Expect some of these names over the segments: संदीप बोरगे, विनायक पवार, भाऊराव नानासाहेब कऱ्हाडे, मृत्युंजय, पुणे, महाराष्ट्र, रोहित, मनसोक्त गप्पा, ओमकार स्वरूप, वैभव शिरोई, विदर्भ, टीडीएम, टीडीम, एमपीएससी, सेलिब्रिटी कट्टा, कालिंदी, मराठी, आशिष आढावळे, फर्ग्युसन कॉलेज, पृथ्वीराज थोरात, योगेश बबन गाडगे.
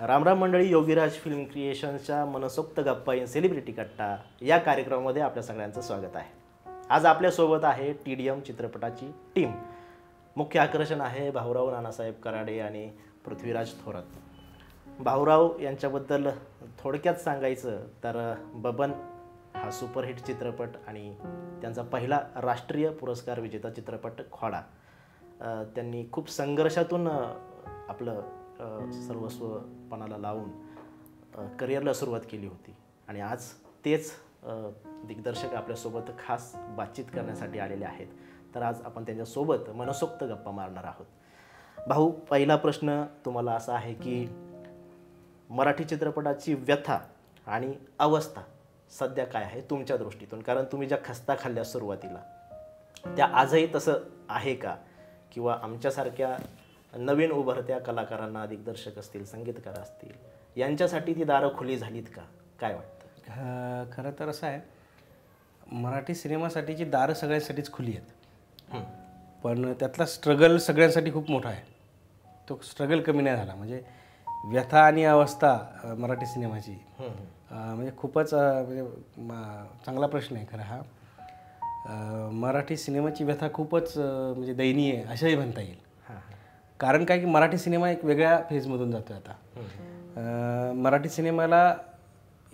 रामराम मंडळी, योगिराज फिल्म क्रिएशन्सच्या मनसोक्त गप्पा इन सेलिब्रिटी कट्टा या कार्यक्रमामध्ये आपल्या सगळ्यांचं स्वागत आहे। आज आपल्यासोबत आहे टीडीम चित्रपटाची टीम। मुख्य आकर्षण आहे भाऊराव नानासाहेब कऱ्हाडे आणि पृथ्वीराज थोरात। भाऊराव यांच्याबद्दल थोडक्यात सांगायचं तर बबन हा सुपरहिट चित्रपट आणि त्यांचा पहिला राष्ट्रीय पुरस्कार विजेता चित्रपट खोडा। त्यांनी खूप संघर्षातून आपलं सर्वस्वपणाला लावून करिअरला सुरुवात केली होती आणि आज तेच दिग्दर्शक आपल्यासोबत खास बातचीत करण्यासाठी आलेले आहेत। तर आज आपण त्यांच्यासोबत मनसोक्त गप्पा मारणार आहोत। भाऊ, पहिला प्रश्न तुम्हाला असा आहे की मराठी चित्रपटाची व्यथा आणि अवस्था सध्या काय आहे तुमच्या दृष्टीतून? कारण तुम्ही ज्या खस्ता खाल्ल्या सुरुवातीला त्या आजही तसं आहे का, किंवा आमच्यासारख्या नवीन उभरत्या कलाकारांना, दिग्दर्शक असतील, संगीतकार असतील, यांच्यासाठी ती दारं खुली झालीत का, काय वाटतं? खरं तर असं आहे, मराठी सिनेमासाठीची दारं सगळ्यांसाठीच खुली आहेत, पण त्यातला स्ट्रगल सगळ्यांसाठी खूप मोठा आहे। तो स्ट्रगल कमी नाही झाला, म्हणजे व्यथा आणि अवस्था मराठी सिनेमाची म्हणजे खूपच चांगला प्रश्न आहे खरं हा। मराठी सिनेमाची व्यथा खूपच म्हणजे दयनीय आहे असंही म्हणता येईल। कारण काय की मराठी सिनेमा एक वेगळ्या फेजमधून जातो आता। मराठी सिनेमाला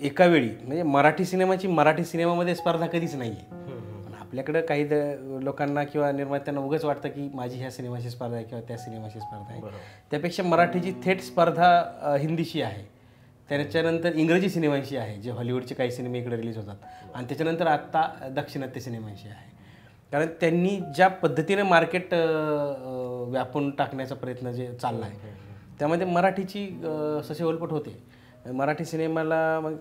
एका वेळी म्हणजे मराठी सिनेमाची मराठी सिनेमामध्ये स्पर्धा कधीच नाही आहे। आपल्याकडं काही लोकांना किंवा निर्मात्यांना उगाच वाटतं की माझी ह्या सिनेमाची स्पर्धा आहे किंवा त्या सिनेमाची स्पर्धा आहे। त्यापेक्षा मराठीची थेट स्पर्धा हिंदीशी आहे, त्याच्यानंतर इंग्रजी सिनेमांशी आहे, जे हॉलिवूडचे काही सिनेमे इकडे रिलीज होतात, आणि त्याच्यानंतर आत्ता दाक्षिणात्य सिनेमांशी आहे। कारण त्यांनी ज्या पद्धतीने मार्केट व्यापून टाकण्याचा प्रयत्न जे चालला आहे त्यामध्ये मराठीची ससेवलपट होते। मराठी सिनेमाला मग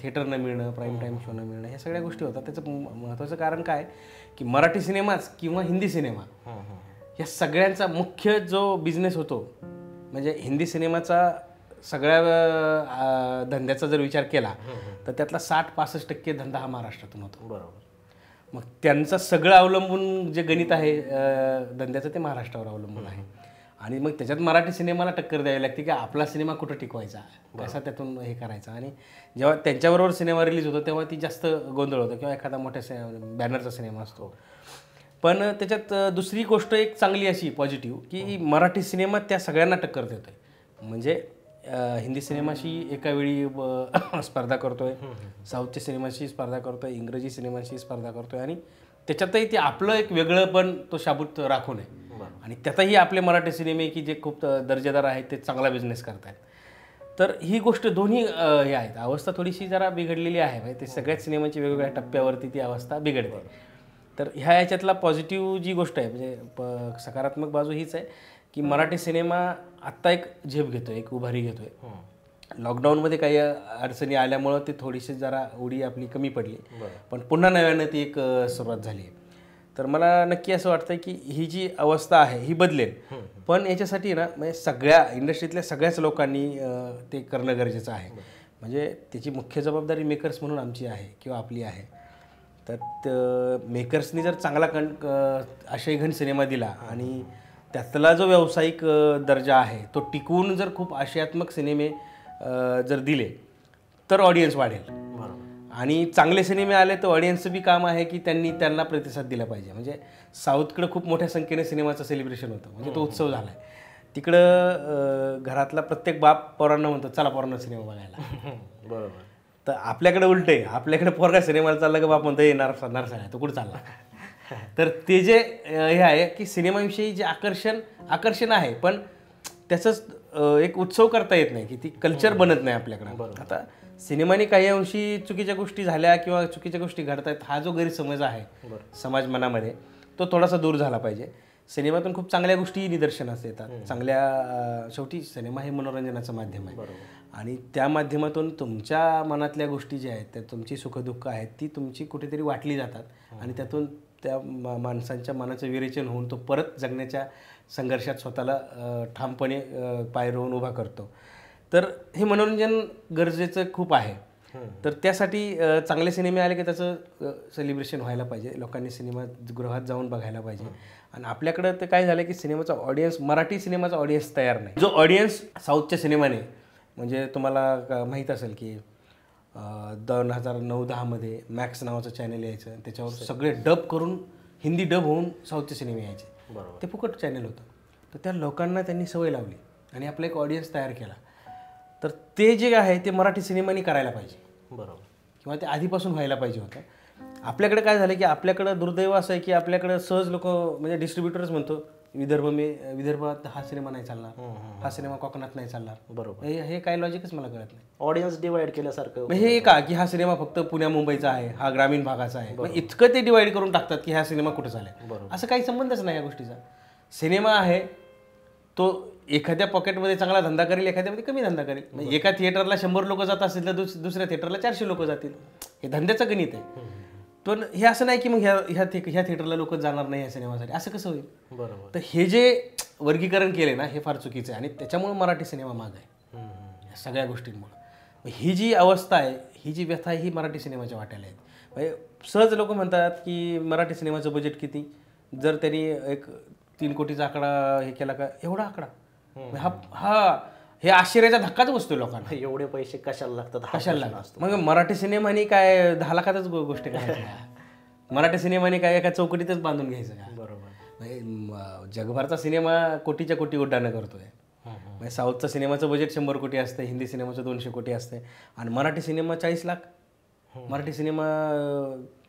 थिएटर न मिळणं, प्राईम टाईम शो न मिळणं, ह्या सगळ्या गोष्टी होतात। त्याचं महत्त्वाचं कारण काय की मराठी सिनेमाच किंवा हिंदी सिनेमा या सगळ्यांचा मुख्य जो बिझनेस होतो, म्हणजे हिंदी सिनेमाचा सगळ्या धंद्याचा जर विचार केला तर त्यातला 60-65% धंदा हा महाराष्ट्रातून होतो। बरोबर, मग त्यांचा सगळं अवलंबून जे गणित आहे धंद्याचं ते महाराष्ट्रावर अवलंबून आहे, आणि मग त्याच्यात मराठी सिनेमाला टक्कर द्यावी लागते की आपला सिनेमा कुठं टिकवायचा, कसा त्यातून हे करायचा। आणि जेव्हा त्यांच्याबरोबर सिनेमा रिलीज होतो तेव्हा ती जास्त गोंधळ होतो, किंवा एखादा मोठ्या बॅनरचा सिनेमा असतो। पण त्याच्यात दुसरी गोष्ट एक चांगली अशी पॉझिटिव्ह की मराठी सिनेमा त्या सगळ्यांना टक्कर देतोय, म्हणजे हिंदी सिनेमाशी एका वेळी स्पर्धा करतोय, साऊथच्या सिनेमाशी स्पर्धा करतोय, इंग्रजी सिनेमाशी स्पर्धा करतोय, आणि त्याच्यातही ते आपलं एक वेगळं पण तो शाबूत राखून आहे। आणि त्यातही आपले मराठी सिनेमे की जे खूप दर्जेदार आहेत ते चांगला बिझनेस करत आहेत। तर ही गोष्ट दोन्ही हे आहेत। अवस्था थोडीशी जरा बिघडलेली आहे, म्हणजे ते सगळ्याच सिनेमाची वेगवेगळ्या टप्प्यावरती ती अवस्था बिघडते। तर ह्या याच्यातला पॉझिटिव्ह जी गोष्ट आहे म्हणजे सकारात्मक बाजू हीच आहे की मराठी सिनेमा आत्ता एक झेप घेतोय, एक उभारी घेतोय। लॉकडाऊनमध्ये काही अडचणी आल्यामुळं ते थोडीशी जरा उडी आपली कमी पडली, पण पुन्हा नव्यानं ती एक सुरुवात झाली आहे। तर मला नक्की असं वाटतं की ही जी अवस्था आहे ही बदलेल, पण याच्यासाठी ना म्हणजे सगळ्या इंडस्ट्रीतल्या सगळ्याच लोकांनी ते करणं गरजेचं आहे। म्हणजे त्याची मुख्य जबाबदारी मेकर्स म्हणून आमची आहे किंवा आपली आहे। तर मेकर्सनी जर चांगला आशयघन सिनेमा दिला आणि त्यातला जो व्यावसायिक दर्जा आहे तो टिकवून जर खूप आशयात्मक सिनेमे जर दिले तर ऑडियन्स वाढेल, आणि चांगले सिनेमे आले तर ऑडियन्सचं बी काम आहे की त्यांनी त्यांना प्रतिसाद दिला पाहिजे। म्हणजे साऊथकडं खूप मोठ्या संख्येने सिनेमाचं सेलिब्रेशन होतं, म्हणजे तो उत्सव झाला आहे। तिकडं घरातला प्रत्येक बाप पोरांना म्हणतो चला पोरांना सिनेमा बघायला, बरोबर। तर आपल्याकडे उलट आहे, आपल्याकडे पोरगा सिनेमाला चालला का बाप म्हणतो येणार सरणार सगळ्या तो कुठं चालला। तर ते जे हे आहे की सिनेमाविषयी जे आकर्षण आहे, पण त्याचंच एक उत्सव करता येत नाही की ती कल्चर बनत नाही आपल्याकडं। आता सिनेमाने काही अंशी चुकीच्या गोष्टी झाल्या किंवा चुकीच्या गोष्टी घडत आहेत हा जो गैरसमज आहे समाज मनामध्ये तो थोडासा दूर झाला पाहिजे। सिनेमातून खूप चांगल्या गोष्टी निदर्शनास येतात, चांगल्या, शेवटी सिनेमा हे मनोरंजनाचं माध्यम आहे, आणि त्या माध्यमातून तुमच्या मनातल्या गोष्टी ज्या आहेत त्या तुमची सुखदुःख आहेत ती तुमची कुठेतरी वाटली जातात, आणि त्यातून त्या माणसांच्या मनाचं विरेचन होऊन तो परत जगण्याच्या संघर्षात स्वतःला ठामपणे पाय रोवून उभा करतो। तर हे मनोरंजन गरजेचं खूप आहे। तर त्यासाठी चांगले सिनेमे आले की त्याचं सेलिब्रेशन व्हायला पाहिजे, लोकांनी सिनेमागृहात जाऊन बघायला पाहिजे। आणि आपल्याकडे ते काय झालं की सिनेमाचा ऑडियन्स, मराठी सिनेमाचा ऑडियन्स तयार नाही। जो ऑडियन्स साऊथच्या सिनेमाने, म्हणजे तुम्हाला माहित असेल की 2009-10 मध्ये मॅक्स नावाचं चॅनल यायचं, त्याच्यावर सगळे डब करून हिंदी डब होऊन साऊथचे सिनेमे यायचे, ते फुकट चॅनल होतं। तर त्या लोकांना त्यांनी सवय लावली आणि आपला एक ऑडियन्स तयार केला। तर ते जे आहे ते मराठी सिनेमाने करायला पाहिजे, बरोबर, किंवा ते आधीपासून व्हायला पाहिजे होतं। आपल्याकडे काय झालं की आपल्याकडे दुर्दैव असं आहे की आपल्याकडे सहज लोक, म्हणजे डिस्ट्रीब्युटर्स म्हणतो विदर्भात हा सिनेमा नाही चालणार, हा सिनेमा कोकणात नाही चालणार, बरोबर, हे काय लॉजिकच मला कळत नाही। ऑडियन्स डिवाइड केल्यासारखं, हे का की हा सिनेमा फक्त पुणे मुंबईचा आहे, हा ग्रामीण भागाचा आहे, इतकं ते डिवाइड करून टाकतात की हा सिनेमा कुठे चालला, असं काही संबंधच नाही या गोष्टीचा। सिनेमा आहे तो एखाद्या पॉकेटमध्ये चांगला धंदा करेल, एखाद्यामध्ये कमी धंदा करेल। एका थिएटरला 100 लोक जात असतील तर दुसऱ्या थिएटरला 400 लोक जातील, हे धंद्याचं गणित आहे। पण हे असं नाही की मग ह्या थिएटरला लोक जाणार नाही या सिनेमासाठी, असं कसं होईल, बरोबर। तर हे जे वर्गीकरण केले ना, हे फार चुकीचं आहे आणि त्याच्यामुळे मराठी सिनेमा मागे आहे या सगळ्या गोष्टींमुळे। ही जी अवस्था आहे, ही जी व्यथा आहे, ही मराठी सिनेमाच्या वाट्याला आहे। म्हणजे सहज लोक म्हणतात की मराठी सिनेमाचं बजेट किती, जर त्यांनी एक 3 कोटीचा आकडा हे केला का, एवढा आकडा हे आश्चर्याचा धक्काच बसतो लोकांना, एवढे पैसे कशाला लागतात, कशाला लागतात। मग मराठी सिनेमाने काय 10 लाखातच गोष्टी करायच्या, मराठी सिनेमाने काय एका चौकटीतच बांधून घ्यायचं का, बरोबर। जगभरचा सिनेमा कोटीच्या कोटी उड्डाणं करतोय। म्हणजे साऊथचा सिनेमाचं बजेट 100 कोटी असतं, हिंदी सिनेमाचं 200 कोटी असतं, आणि मराठी सिनेमा 40 लाख, मराठी सिनेमा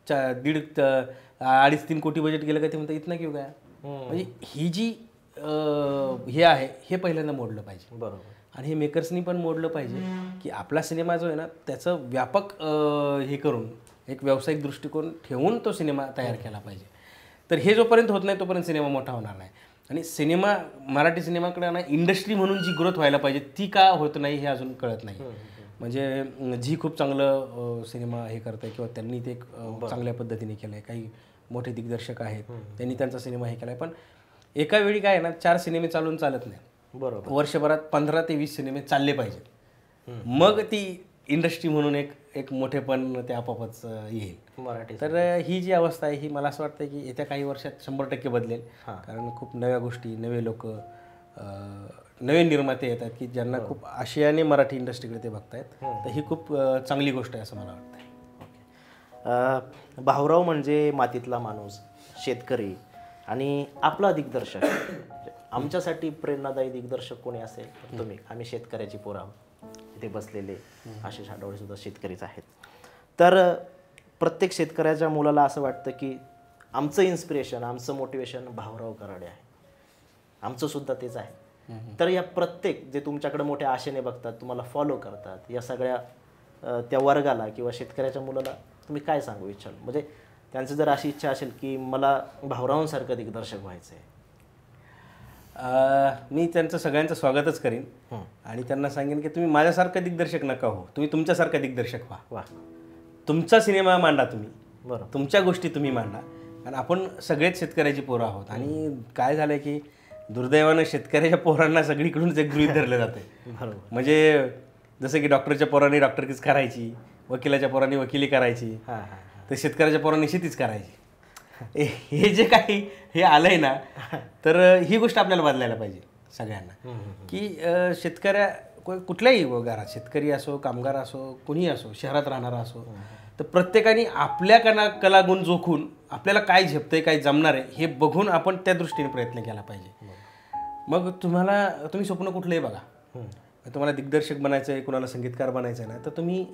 2.5-3 कोटी बजेट गेलं का ते म्हणतात इतना क्यों काय। म्हणजे ही जी हे आहे, हे पहिल्यांदा मोडलं पाहिजे, बरोबर। आणि हे मेकर्सनी पण मोडलं पाहिजे की आपला सिनेमा जो आहे ना त्याचं व्यापक हे करून एक व्यावसायिक दृष्टिकोन ठेवून तो सिनेमा तयार केला पाहिजे। तर हे जोपर्यंत होत नाही तोपर्यंत सिनेमा मोठा होणार नाही। आणि सिनेमा, मराठी सिनेमाकडे ना इंडस्ट्री म्हणून जी ग्रोथ व्हायला पाहिजे ती का होत नाही हे अजून कळत नाही। म्हणजे जी खूप चांगलं सिनेमा हे करतं किंवा त्यांनी ते चांगल्या पद्धतीने केलं आहे, काही मोठे दिग्दर्शक आहेत त्यांनी त्यांचा सिनेमा हे केला आहे, पण एका वेळी काय ना 4 सिनेमे चालून चालत नाही, बरोबर। वर्षभरात 15 ते 20 सिनेमे चालले पाहिजेत, मग ती इंडस्ट्री म्हणून एक मोठेपण ते आपापच येईल मराठी। तर ही जी अवस्था आहे ही मला असं वाटतं की येत्या काही वर्षात 100% बदलेल, कारण खूप नव्या गोष्टी, नवे लोक, नवे निर्माते येतात की ज्यांना खूप आशयाने मराठी इंडस्ट्रीकडे ते बघतायत, तर ही खूप चांगली गोष्ट आहे असं मला वाटतं। भाऊराव म्हणजे मातीतला माणूस, शेतकरी आणि आपला दिग्दर्शक, आमच्यासाठी प्रेरणादायी दिग्दर्शक कोणी असेल तुम्ही, आम्ही शेतकऱ्याची पोरं आहोत, इथे बसलेले आशिष आढावळे सुद्धा शेतकरीच आहेत। तर प्रत्येक शेतकऱ्याच्या मुलाला असं वाटतं की आमचं इन्स्पिरेशन, आमचं मोटिवेशन भाऊराव कऱ्हाडे आहे, आमचं सुद्धा तेच आहे। तर या प्रत्येक जे तुमच्याकडे मोठ्या आशेने बघतात, तुम्हाला फॉलो करतात, या सगळ्या त्या वर्गाला किंवा शेतकऱ्याच्या मुलाला तुम्ही काय सांगू इच्छाल? म्हणजे त्यांचं जर अशी इच्छा असेल की मला भाऊरावांसारखं दिग्दर्शक व्हायचं आहे, मी त्यांचं सगळ्यांचं स्वागतच करीन आणि त्यांना सांगेन की तुम्ही माझ्यासारखं दिग्दर्शक नका हो, तुम्ही तुमच्यासारखं दिग्दर्शक व्हा। वा, तुमचा सिनेमा मांडा तुम्ही, बरं, तुमच्या गोष्टी तुम्ही मांडा, आणि आपण सगळेच शेतकऱ्याची पोरं आहोत। आणि काय झालं की दुर्दैवानं शेतकऱ्याच्या पोरांना सगळीकडूनच एक गृहीत धरलं जातं। म्हणजे जसं की डॉक्टरच्या पोरांनी डॉक्टरकीच करायची, वकिलाच्या पोरांनी वकिली करायची, तर शेतकऱ्याच्या पोरांनी शेतीच करायची, हे जे काही हे आलंय ना, तर ही गोष्ट आपल्याला बदलायला पाहिजे सगळ्यांना की शेतकऱ्या, कुठल्याही घरात शेतकरी असो, कामगार असो, कोणीही असो, शहरात राहणारा असो, तर प्रत्येकाने आपल्या कलागुण जोखून आपल्याला काय झेपतंय, काय जमणार आहे हे बघून आपण त्या दृष्टीने प्रयत्न केला पाहिजे। मग तुम्ही स्वप्न कुठलंही बघा, तुम्हाला दिग्दर्शक बनायचं आहे, कुणाला संगीतकार बनायचं आहे ना, तर तुम्ही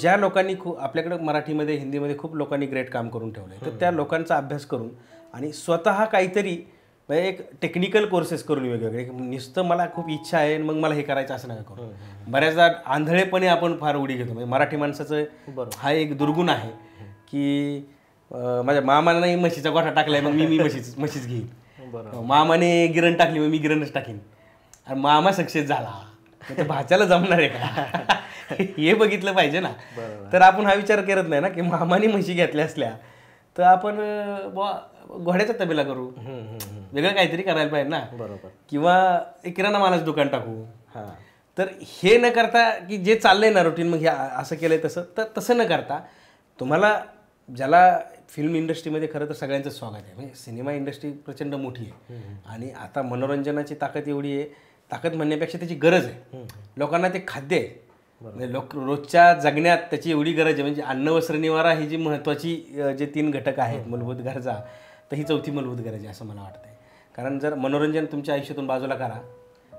ज्या लोकांनी आपल्याकडे मराठीमध्ये, हिंदीमध्ये खूप लोकांनी ग्रेट काम करून ठेवलं आहे, तर त्या लोकांचा अभ्यास करून आणि स्वतः काहीतरी एक टेक्निकल कोर्सेस करून वेगवेगळे, नुसतं मला खूप इच्छा आहे मग मला हे करायचं असं नका करू। बऱ्याचदा आंधळेपणे आपण फार उडी घेतो। म्हणजे मराठी माणसाचं हा एक दुर्गुण आहे की माझ्या मामाने म्हशीचा गोठा टाकलाय मग मी म्हशीच घेईन, मामाने गिरण टाकली मग मी गिरणच टाकीन, आणि मामा सक्सेस झाला तर भाच्याला जमणार आहे का, हे बघितलं पाहिजे ना। तर आपण हा विचार करत नाही ना की मामाने म्हशी घेतल्या असल्या तर आपण घोड्याचा तबेला करू, वेगळं काहीतरी करायला पाहिजे ना, बरोबर, किंवा किराणा मालाचं दुकान टाकू। तर हे न करता की जे चाललंय ना रुटीन, मग हे असं केलंय तसं, तर तसं न करता तुम्हाला ज्याला फिल्म इंडस्ट्रीमध्ये खरं तर सगळ्यांचं स्वागत आहे, म्हणजे सिनेमा इंडस्ट्री प्रचंड मोठी आहे आणि आता मनोरंजनाची ताकद एवढी आहे, ताकद म्हणण्यापेक्षा त्याची गरज आहे. लोकांना ते खाद्य आहे, म्हणजे लोक रोजच्या जगण्यात त्याची एवढी गरज आहे. म्हणजे अन्न वस्त्र निवारा ही जी महत्त्वाची जे तीन घटक आहेत मूलभूत गरजा, तर ही चौथी मूलभूत गरज आहे असं मला वाटतं. कारण जर मनोरंजन तुमच्या आयुष्यातून बाजूला करा,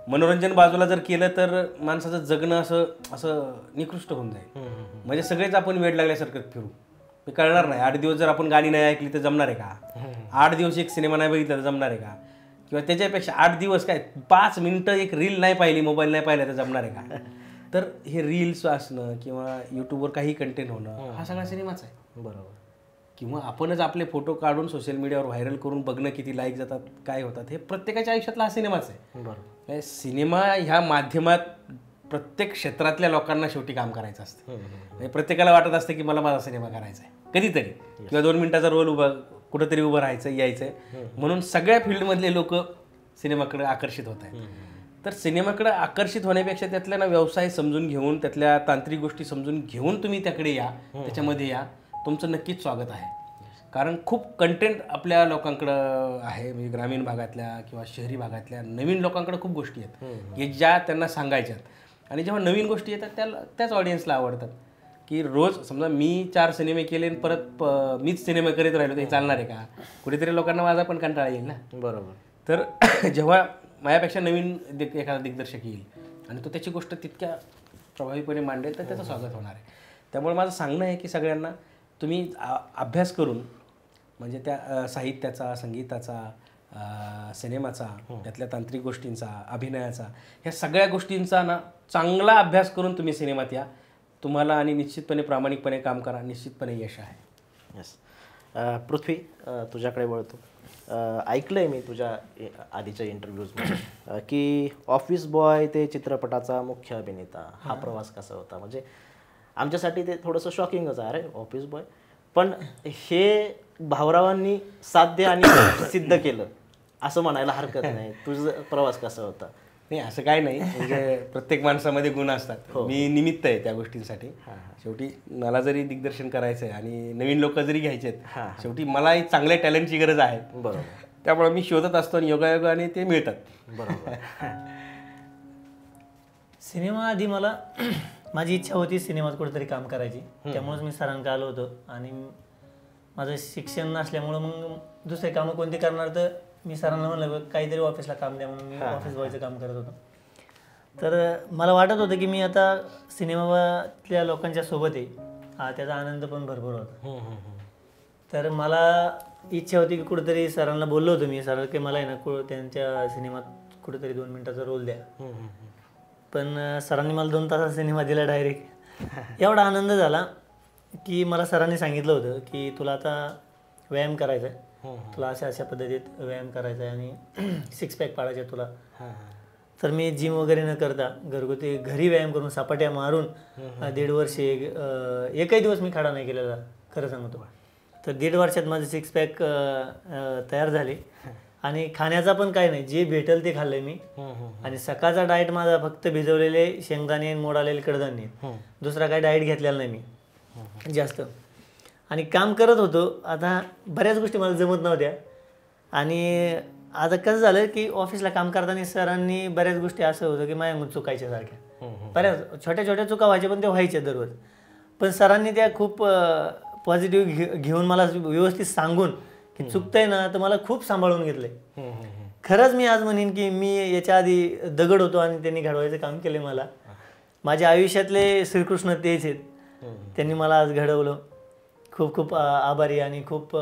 मनोरंजन बाजूला जर केलं तर माणसाचं जगणं असं असं निकृष्ट होऊन जाईल. म्हणजे सगळेच आपण वेड लागल्यासारखं फिरू, मी कळणार नाही. 8 दिवस जर आपण गाणी नाही ऐकली तर जमणार आहे का? 8 दिवस एक सिनेमा नाही बघितला तर जमणार आहे का? किंवा त्याच्यापेक्षा 8 दिवस काय 5 मिनटं एक रील नाही पाहिली, मोबाईल नाही पाहिला तर जमणार आहे का? तर हे रील्स असणं किंवा यूट्यूबवर काही कंटेंट होणं हा सगळा सिनेमाच आहे. बरोबर. किंवा आपणच आपले फोटो काढून सोशल मीडियावर व्हायरल करून बघणं, किती लाईक जातात, काय होतात, हे प्रत्येकाच्या आयुष्यातला हा सिनेमाच आहे. बरोबर. सिनेमा ह्या माध्यमात प्रत्येक क्षेत्रातल्या लोकांना शेवटी काम करायचं असतं. म्हणजे प्रत्येकाला वाटत असतं की मला माझा सिनेमा करायचा आहे कधीतरी, किंवा 2 मिनिटाचा रोल उभा कुठंतरी उभं राहायचं यायचंय, म्हणून सगळ्या फील्डमधले लोक सिनेमाकडे आकर्षित होत आहेत. तर सिनेमाकडे आकर्षित होण्यापेक्षा त्यातल्या ना व्यवसाय समजून घेऊन, त्यातल्या तांत्रिक गोष्टी समजून घेऊन तुम्ही त्याकडे या, त्याच्यामध्ये या, तुमचं नक्कीच स्वागत आहे. कारण खूप कंटेंट आपल्या लोकांकडं आहे, म्हणजे ग्रामीण भागातल्या किंवा शहरी भागातल्या नवीन लोकांकडे खूप गोष्टी आहेत की ज्या त्यांना सांगायच्यात. आणि जेव्हा नवीन गोष्टी येतात त्या त्याच ऑडियन्सला आवडतात. की रोज समजा मी 4 सिनेमे केले आणि परत मीच सिनेमे करीत राहिलो ते चालणार आहे का? कुठेतरी लोकांना माझा पण कंटाळा येईल ना. बरोबर. तर जेव्हा माझ्यापेक्षा नवीन एखादा दिग्दर्शक येईल आणि तो त्याची गोष्ट तितक्या प्रभावीपणे मांडेल तर त्याचं स्वागत होणार आहे. त्यामुळे माझं सांगणं आहे की सगळ्यांना तुम्ही अभ्यास करून, म्हणजे त्या साहित्याचा, संगीताचा, सिनेमाचा, त्यातल्या तांत्रिक गोष्टींचा, अभिनयाचा, ह्या सगळ्या गोष्टींचा ना चांगला अभ्यास करून तुम्ही सिनेमात या तुम्हाला, आणि निश्चितपणे प्रामाणिकपणे काम करा, निश्चितपणे यश आहे. यस. पृथ्वी, तुझ्याकडे वळतो. ऐकलं आहे मी तुझ्या आधीच्या इंटरव्ह्यूजमध्ये की ऑफिस बॉय ते चित्रपटाचा मुख्य अभिनेता, हा प्रवास कसा होता? म्हणजे आमच्यासाठी ते थोडंसं शॉकिंगच आहे, अरे ऑफिस बॉय, पण हे भाऊरावांनी साध्य आणि सिद्ध केलं असं म्हणायला हरकत नाही. तुझा प्रवास कसा होता? नाही, असं काय नाही, म्हणजे प्रत्येक माणसामध्ये गुण असतात. मी निमित्त आहे त्या गोष्टींसाठी. शेवटी मला जरी दिग्दर्शन करायचं आहे आणि नवीन लोक जरी घ्यायचे आहेत, शेवटी मला चांगल्या टॅलेंटची गरज आहे. बरोबर. त्यामुळे मी शोधत असतो आणि योगायोगाने ते मिळतात. बरोबर. सिनेमा आधी मला माझी इच्छा होती सिनेमात कुठेतरी काम करायची, त्यामुळेच मी सरांकडे आलो होतो. आणि माझं शिक्षण नसल्यामुळं मग दुसरे कामं कोणते करणार, तर मी सरांना म्हणलं काहीतरी ऑफिसला काम द्या, म्हणून मी ऑफिस बॉयचं काम करत होतो. तर मला वाटत होतं की मी आता सिनेमातल्या लोकांच्या सोबत आहे, हा त्याचा आनंद पण भरपूर होता. तर मला इच्छा होती की कुठेतरी सरांना बोललो होतो मी, सर की मला आहे ना त्यांच्या सिनेमात कुठेतरी 2 मिनिटाचा रोल द्या, पण सरांनी मला 2 तासाचा सिनेमा दिला डायरेक्ट. एवढा आनंद झाला की मला सरांनी सांगितलं होतं की तुला आता व्यायाम करायचा आहे, तुला अशा अशा पद्धतीत व्यायाम करायचा आहे आणि 6 पॅक पाळायचे तुला. तर मी जिम वगैरे न करता घरगुती घरी व्यायाम करून सपाट्या मारून 1.5 वर्षे एकही दिवस मी खडा नाही केलेला, खरं सांगतो. तर 1.5 वर्षात माझे 6 पॅक तयार झाले. आणि खाण्याचा पण काय नाही, जे भेटेल ते खाल्लं मी. आणि सकाळचा डाएट माझा फक्त भिजवलेले शेंगदाणे, मोड आलेले कडधान्य, दुसरा काय डाएट घेतलेला नाही मी जास्त. आणि काम करत होतो. आता बऱ्याच गोष्टी मला जमत नव्हत्या. आणि आता कसं झालं की ऑफिसला काम करताना सरांनी बऱ्याच गोष्टी असं होतं की माझ्या चुकायच्या सारख्या, बऱ्याच छोट्या छोट्या चुका व्हायच्या, पण ते व्हायच्या दररोज. पण सरांनी त्या खूप पॉझिटिव्ह घेऊन मला व्यवस्थित सांगून की चुकतंय ना, तर मला खूप सांभाळून घेतले. खरंच मी आज म्हणेन की मी याच्या आधी दगड होतो आणि त्यांनी घडवायचं काम केले मला. माझ्या आयुष्यातले श्रीकृष्ण तेच आहेत, त्यांनी मला आज घडवलं. खूप खूप आभारी आणि खूप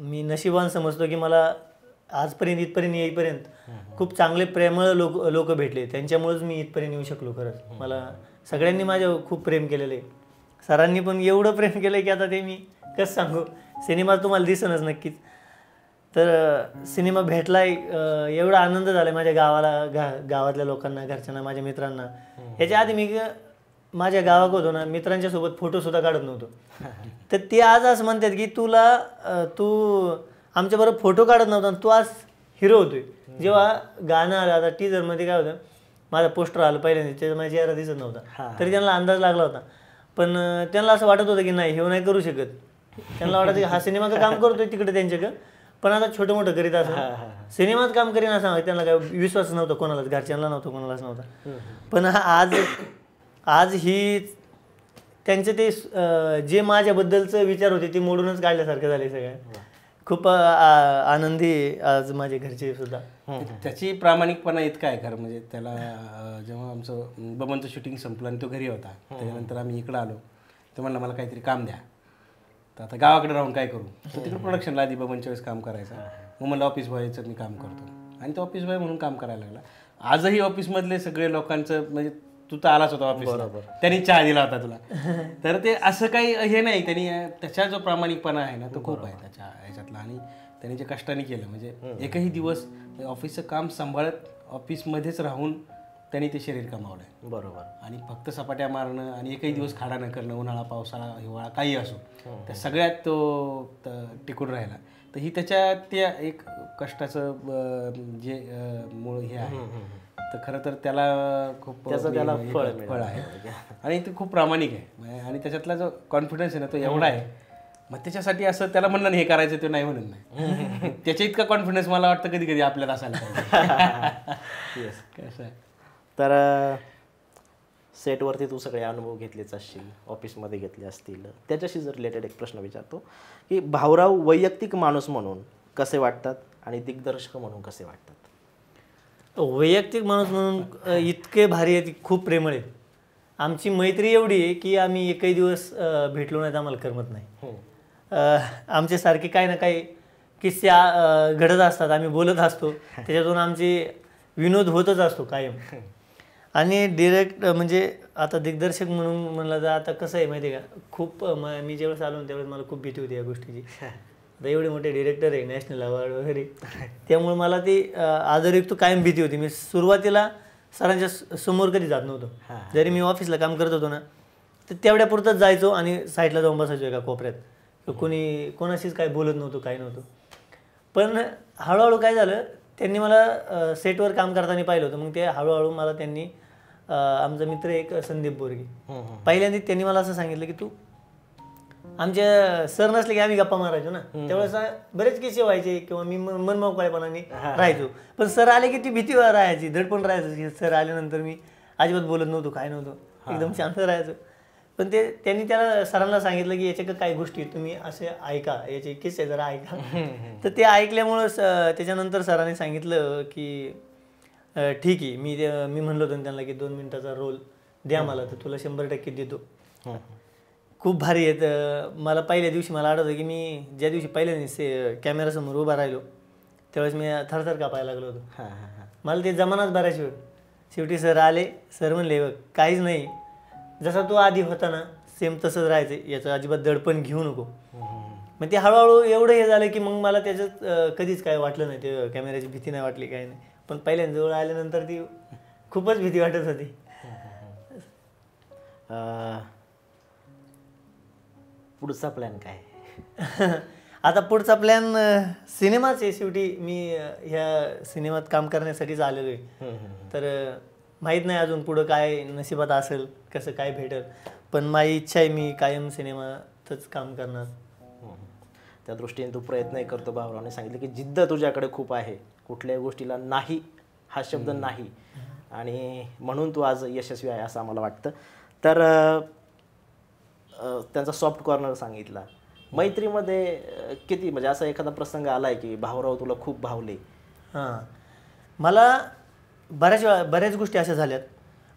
मी नशिबान समजतो की मला आजपर्यंत इथपर्यंत येईपर्यंत खूप चांगले प्रेमळ लोक भेटले, त्यांच्यामुळेच मी इथपर्यंत येऊ शकलो. खरंच मला सगळ्यांनी माझ्या खूप प्रेम केलेलं आहे. सरांनी पण एवढं प्रेम केलं की आता ते मी कसं सांगू, सिनेमा तुम्हाला दिसणच नक्कीच. तर सिनेमा भेटला, एवढा आनंद झाला माझ्या गावाला, गावातल्या लोकांना, घरच्यांना, माझ्या मित्रांना. याच्या आधी मी माझ्या गावाक होतो ना, मित्रांच्या सोबत फोटोसुद्धा काढत नव्हतो. तर ते आज असं म्हणतात की तुला तू आमच्याबरोबर फोटो काढत नव्हता, तू आज हिरो होतोय. जेव्हा गाणं आलं, आता टीजरमध्ये काय होतं माझा पोस्टर आलं पहिल्यांदा, माझा चेहरा दिसत नव्हता तरी त्यांना अंदाज लागला होता। पण त्यांना असं वाटत होतं की नाही हे नाही करू शकत, त्यांना वाटत हा सिनेमाचं काम करतोय तिकडे त्यांच्याकडे, पण आता छोटं मोठं करीत असं सिनेमात काम करीन असं त्यांना काय विश्वास नव्हता कोणालाच, घरच्यांना नव्हतं कोणालाच नव्हता। पण आज ही त्यांचे ते जे माझ्याबद्दलचं विचार होते ते मोडूनच काढल्यासारखं झाले सगळं। खूप आनंदी आज माझे घरचे सुद्धा। त्याची प्रामाणिकपणा इतका आहे खर म्हणजे त्याला जेव्हा आमचं बबनचं शूटिंग संपलं आणि तो घरी होता त्यानंतर आम्ही इकडे आलो तर म्हणला मला काहीतरी काम द्या, तर आता गावाकडे राहून काय करू, तर तिकडे प्रोडक्शनला आधी बबनच्या वेळेस काम करायचं, मग मला ऑफिस बॉयचं मी काम करतो आणि तो ऑफिस बॉय म्हणून काम करायला लागला। आजही ऑफिसमधले सगळे लोकांचं म्हणजे तू तर आलाच होता ऑफिसला, त्यांनी चहा दिला होता तुला, तर ते असं काही हे नाही, त्यांनी त्याचा जो प्रामाणिकपणा आहे ना तो खूप आहे त्याच्या ह्याच्यातला आणि त्यांनी जे कष्टाने केलं म्हणजे एकही दिवस ऑफिसचं काम सांभाळत ऑफिसमध्येच राहून त्यांनी ते शरीर कमावलं आहे बरोबर। आणि फक्त सपाट्या मारणं आणि एकही दिवस खाडा न करणं, उन्हाळा पावसाळा हिवाळा काही असो त्या सगळ्यात तो टिकून राहिला, तर ही त्याच्या त्या एक कष्टाचं जे मूळ हे आहे तर खरं तर त्याला खूप फळ आहे आणि ते खूप प्रामाणिक आहे आणि त्याच्यातला जो कॉन्फिडन्स आहे ना तो एवढा आहे मग त्याच्यासाठी असं त्याला म्हणलं हे करायचं ते नाही म्हणून नाही, त्याच्या इतका कॉन्फिडन्स मला वाटतं कधी कधी आपल्याला असायला पाहिजे। कसं आहे तर सेटवरती तू सगळे अनुभव घेतलेच असतील, ऑफिसमध्ये घेतले असतील, त्याच्याशी जर रिलेटेड एक प्रश्न विचारतो की भाऊराव वैयक्तिक माणूस म्हणून कसे वाटतात आणि दिग्दर्शक म्हणून कसे वाटतात? वैयक्तिक माणूस म्हणून इतके भारी आहे, खूप प्रेमळ आहे, आमची मैत्री एवढी आहे की आम्ही एकही दिवस भेटलो नाही आम्हाला करमत नाही। आमचे सारखे काही ना काही किस्से घडत असतात, आम्ही बोलत असतो त्याच्यातून आमचे विनोद होतच असतो कायम। आणि डिरेक्ट म्हणजे आता दिग्दर्शक म्हणून म्हणलं तर आता कसं आहे माहिती आहे का, खूप मी ज्यावेळेस आलो ना त्यावेळेस मला खूप भीती होती या गोष्टीची, आता एवढे मोठे डिरेक्टर आहे नॅशनल अवॉर्ड वगैरे, त्यामुळे मला ती आदरयुक्त कायम भीती होती। मी सुरुवातीला सरांच्या समोर कधी जात नव्हतो, जरी मी ऑफिसला काम करत होतो ना तर तेवढ्यापुरतंच जायचो आणि साईडला जाऊन बसायचो एका कोपऱ्यात, कोणी कोणाशीच काय बोलत नव्हतो काही नव्हतो। पण हळूहळू काय झालं त्यांनी मला सेटवर काम करताना पाहिलं होतं, मग ते हळूहळू मला त्यांनी आमचा मित्र एक संदीप बोरगे पहिल्यांदा त्यांनी मला असं सांगितलं की तू आमच्या सर नसले की आम्ही गप्पा मारायचो ना त्यावेळेस बरेच किस्से व्हायचे किंवा मी मनमोकळेपणाने राहायचो, पण सर आले की ती भीती राहायची दडपण राहायचं की सर आल्यानंतर मी अजिबात बोलत नव्हतो काय नव्हतो एकदम शांत राहायचो। पण ते त्यांनी त्याला सरांना सांगितलं की याच्या काही गोष्टी तुम्ही असे ऐका, याचे किस्से जरा ऐका, तर ते ऐकल्यामुळं त्याच्यानंतर सरांनी सांगितलं की ठीक आहे, मी म्हणलो होतो त्यांना की 2 मिनिटाचा रोल द्या मला तर तुला 100% देतो। खूप भारी आहेत, मला पहिल्या दिवशी मला आठवतं की मी ज्या दिवशी पहिल्यांदा कॅमेरासमोर उभा राहिलो त्यावेळेस मी थरथर कापायला लागलो होतो, मला ते जमानाच बऱ्याच वेळ। शेवटी सर आले, सर म्हणले बघ काहीच नाही, जसा तो आधी होता ना सेम तसंच राहायचं, याचं अजिबात दडपण घेऊ नको। मग ते हळूहळू एवढं हे झालं की मग मला त्याच्यात कधीच काय वाटलं नाही, ते कॅमेऱ्याची भीती नाही वाटली काही नाही, पण पहिल्यांदा जवळ आल्यानंतर ती खूपच भीती वाटत होती। पुढचा प्लॅन काय? आता पुढचा प्लॅन सिनेमाच आहे, शेवटी मी ह्या सिनेमात काम करण्यासाठीच आलेलो आहे, तर माहीत नाही अजून पुढं काय नशिबात असेल कसं काय भेटेल, पण माझी इच्छा आहे मी कायम सिनेमातच काम करणार। त्या दृष्टीने तू प्रयत्नही करतो, भाऊरावने सांगितलं की जिद्द तुझ्याकडे खूप आहे, कुठल्याही गोष्टीला नाही हा शब्द नाही आणि म्हणून तू आज यशस्वी आहे असं आम्हाला वाटतं। तर त्यांचा सॉफ्ट कॉर्नर सांगितला, मैत्रीमध्ये किती म्हणजे असा एखादा प्रसंग आला आहे की भाऊराव तुला खूप भावले? हां, मला बऱ्याच गोष्टी अशा झाल्यात,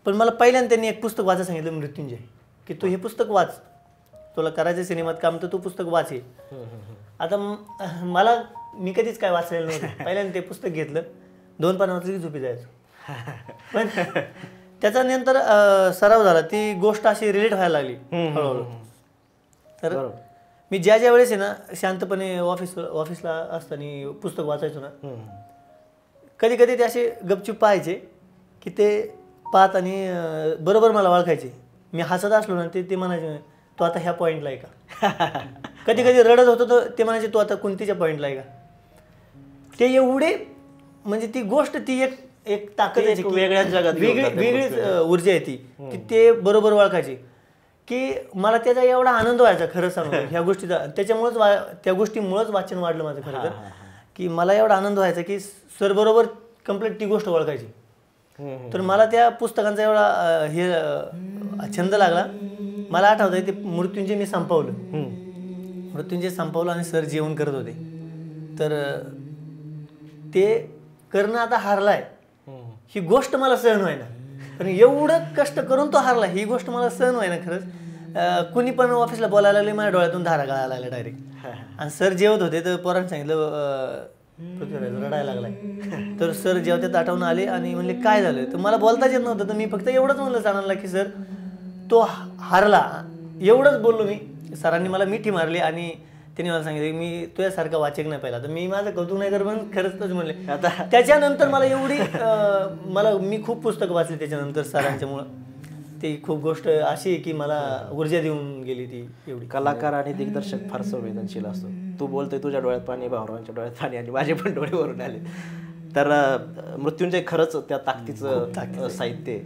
पण मला पहिल्यांदा त्यांनी एक पुस्तक वाचायला सांगितलं मृत्युंजय, की तू हे पुस्तक वाच, तुला करायचं सिनेमात काम तर तू पुस्तक वाच हे। आता मी कधीच काय वाचलेलं नव्हतं, पहिल्यांदा ते पुस्तक घेतलं, 2 पानं वाचली की झोपी जायचो, पण त्याच्यानंतर सराव झाला, ती गोष्ट अशी रिलेट व्हायला लागली हळूहळू। तर मी ज्या वेळेस आहे ना शांतपणे ऑफिसला असताना पुस्तक वाचायचो ना, कधी कधी ते असे गपचूप पाहायचे की ते पाहत आणि बरोबर मला ओळखायचे, मी हसत असलो ना ते म्हणायचे तो आता ह्या पॉईंटला आहे का, कधी कधी रडत होतो तर ते म्हणायचे तो आता कोणतीच्या पॉईंटला आहे का, ते एवढे म्हणजे ती गोष्ट ती एक एक ताकद आहे, वेगळ्या जगात वेगळीच ऊर्जा आहे ती की ते बरोबर ओळखायची की मला त्याचा एवढा आनंद व्हायचा खरं सांगू ह्या गोष्टीचा. त्या गोष्टीमुळेच वाचन वाढलं माझं खरं तर, की मला एवढा आनंद व्हायचा की सर बरोबर कंप्लीट ती गोष्ट ओळखायची. तर मला त्या पुस्तकांचा एवढा हे छंद लागला. मला आठवतंय ते मृत्युंजय मी संपवलं, मृत्युंजय संपवलं आणि सर जेवण करत होते. तर ते कर्ण आता हारलाय ही गोष्ट मला सहन होईना, पण एवढं कष्ट करून तो हारला ही गोष्ट मला सहन होईना खरंच. कुणी पण ऑफिसला बोलायला लागले, माझ्या डोळ्यातून धारा गळायला लागल्या डायरेक्ट. आणि सर जेवत होते तर पोरांनी सांगितलं पृथ्वीराज रडायला लागलाय. तर सर जेवतात आठवण आले आणि म्हणले काय झालं. तर मला बोलताच येत नव्हतं, तर मी फक्त एवढंच म्हणलं सरांना की सर तो हारला एवढंच बोललो मी. सरांनी मला मिठी मारली आणि त्यांनी मला सांगितलं मी तुझ्यासारखा वाचक नाही पाहिला. तर मी माझं कौतुक नाही कर पण खरंच तोच म्हणले. आता त्याच्यानंतर मला एवढी मी खूप पुस्तकं वाचली त्याच्यानंतर सरांच्यामुळं. ती खूप गोष्ट अशी की मला ऊर्जा देऊन गेली ती एवढी. कलाकार आणि दिग्दर्शक फार संवेदनशील असतो. तू बोलतोय तुझ्या डोळ्यात पाणी, भाऊरावांच्या डोळ्यात पाणी आणि माझे पण डोळे वरून आले. तर मृत्युंजय खरंच त्या ताकदीचं साहित्य,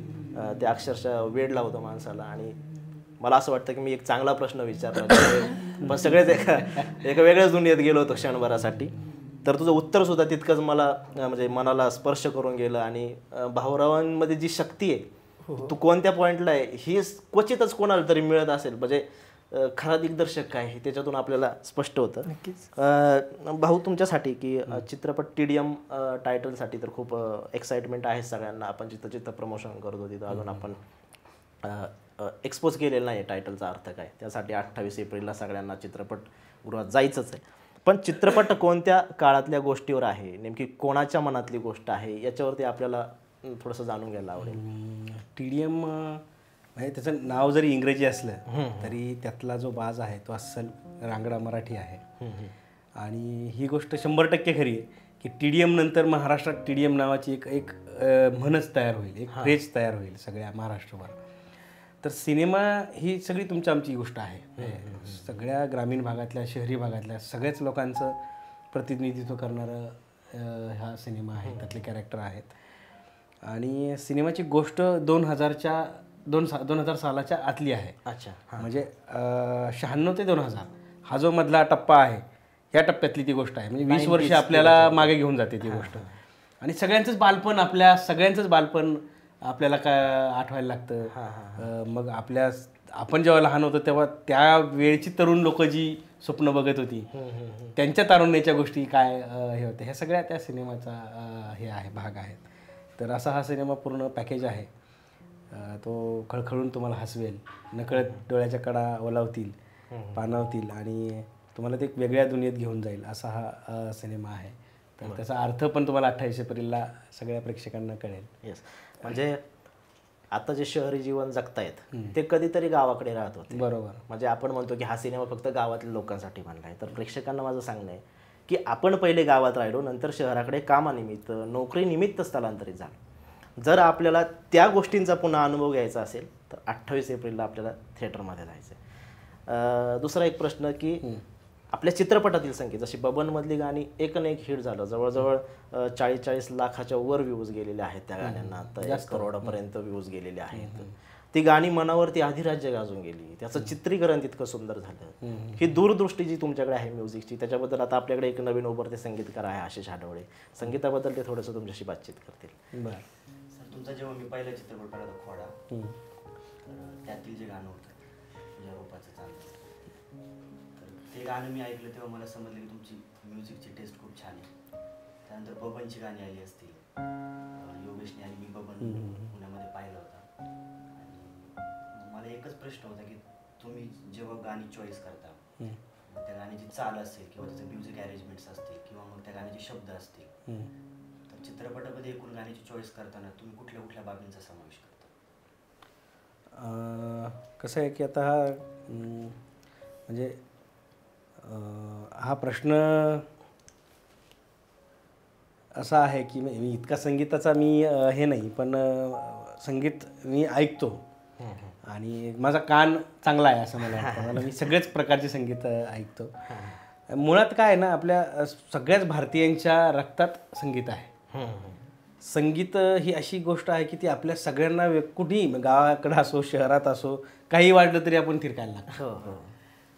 ते अक्षरशः वेडला होतं माणसाला. आणि मला असं वाटतं की मी एक चांगला प्रश्न विचारला पण सगळेच एका वेगळ्याच दुनियेत गेलो होतो क्षणभरासाठी. तर तुझं उत्तरसुद्धा तितकंच मला म्हणजे मनाला स्पर्श करून गेलं. आणि भाऊरावांमध्ये जी शक्ती आहे तू कोणत्या पॉईंटला आहे ही क्वचितच कोणाला तरी मिळत असेल. म्हणजे खरा दिग्दर्शक काय हे त्याच्यातून आपल्याला स्पष्ट होतं. भाऊ तुमच्यासाठी की चित्रपट टीडीएम टायटलसाठी तर खूप एक्साइटमेंट आहे सगळ्यांना. आपण जिथं जिथं प्रमोशन करत होती तर अजून आपण एक्सपोज केलेला नाही टायटलचा अर्थ काय. त्यासाठी 28 एप्रिलला सगळ्यांना चित्रपटगृहात जायचंच आहे. पण चित्रपट कोणत्या काळातल्या गोष्टीवर आहे, नेमकी कोणाच्या मनातली गोष्ट आहे, याच्यावरती आपल्याला थोडंसं जाणून घ्यायला आवडेल. टीडीएम म्हणजे त्याचं नाव जरी इंग्रजी असलं तरी त्यातला जो बाज आहे तो अस्सल रांगडा मराठी आहे. आणि ही गोष्ट 100% खरी आहे की टीडीएम नंतर महाराष्ट्रात टीडीएम नावाची एक एक म्हणच तयार होईल, एक क्रेज तयार होईल सगळ्या महाराष्ट्रभर. तर सिनेमा ही सगळी तुमची आमची गोष्ट आहे. सगळ्या ग्रामीण भागातल्या, शहरी भागातल्या सगळ्याच लोकांचं प्रतिनिधित्व करणारं हा सिनेमा आहे, त्यातले कॅरेक्टर आहेत. आणि सिनेमाची गोष्ट 2000 सालाच्या आतली आहे. अच्छा, म्हणजे 96 ते 2000 हा जो मधला टप्पा आहे या टप्प्यातली ती गोष्ट आहे. म्हणजे 20 वर्ष आपल्याला मागे घेऊन जाते ती गोष्ट. आणि सगळ्यांचंच बालपण आपल्याला काय आठवायला लागतं. मग आपण जेव्हा लहान होतो तेव्हा त्या वेळची तरुण लोक जी स्वप्न बघत होती त्यांच्या तारुण्याच्या गोष्टी काय हे होते, ह्या सगळ्या त्या सिनेमाचा हे आहे भाग आहेत. तर असा हा सिनेमा पूर्ण पॅकेज आहे. तो खळखळून तुम्हाला हसवेल, नकळत डोळ्याच्या कडा ओलावतील, पाणावतील आणि तुम्हाला ते एक वेगळ्या दुनियेत घेऊन जाईल असा हा सिनेमा आहे. तर त्याचा अर्थ पण तुम्हाला 28 एप्रिलला सगळ्या प्रेक्षकांना कळेल. येस, म्हणजे आता जे शहरी जीवन जगतायत ते कधीतरी गावाकडे राहत होते. बरोबर. म्हणजे आपण म्हणतो की हा सिनेमा फक्त गावातल्या लोकांसाठी बनला आहे. तर प्रेक्षकांना माझं सांगणं आहे की आपण पहिले गावात राहिलो, नंतर शहराकडे कामानिमित्त, नोकरीनिमित्त स्थलांतरित झालो. जर आपल्याला त्या गोष्टींचा पुन्हा अनुभव घ्यायचा असेल तर 28 एप्रिलला आपल्याला थिएटरमध्ये जायचं आहे. दुसरा एक प्रश्न की आपल्या चित्रपटातील संख्या, जशी बबनमधली गाणी एक ना एक हिट झालं, जवळजवळ 40-40 लाखाच्या वर व्ह्यूज गेलेले आहेत त्या गाण्यांना. आता 1 करोडपर्यंत व्ह्यूज गेलेले आहेत. ती गाणी मनावरती अधिराज्य गाजून गेली, त्याचं चित्रीकरण तितकं सुंदर झालं. ही दूरदृष्टी जी तुमच्याकडे आहे म्युझिकची, त्याच्याबद्दल आता आपल्याकडे एक नवीन उभरते संगीतकार आहे आशिष आढवळे. संगीताबद्दल ते थोडंसं तुमच्याशी बातचीत करतील. तुमचा जेव्हा मी पहिला चित्रपट पाहिला खोडा, तर त्यातील जे गाणं होतं युरोपाचं चांगलं, तर ते गाणं मी ऐकलं तेव्हा मला समजलं की तुमची म्युझिकची टेस्ट खूप छान आहे. त्यानंतर बबनची गाणी आली असतील, योगेशने आणि मी बबन पुण्यामध्ये पाहिला होता. आणि मला एकच प्रश्न होता की तुम्ही जेव्हा गाणी चॉईस करता, त्या गाण्याची चाल असेल किंवा त्याचं म्युझिक अरेंजमेंट्स असतील किंवा मग त्या गाण्याचे शब्द असतील, चित्रपटामध्ये एकूण गाण्याची चॉईस करताना तुम्ही कुठल्या कुठल्या बाबींचा समावेश करता? कसं आहे की आता हा म्हणजे हा प्रश्न असा आहे की मी इतका संगीताचा मी हे नाही, पण संगीत मी ऐकतो आणि माझा कान चांगला आहे असं मला वाटतं. मला मी सगळेच प्रकारचे संगीत ऐकतो. मुळात काय आहे ना, आपल्या सगळ्याच भारतीयांच्या रक्तात संगीत आहे. संगीत ही अशी गोष्ट आहे की ती आपल्या सगळ्यांना कुठेही गावाकडे असो शहरात असो काही वाटलं तरी आपण थिरकायला लागतो.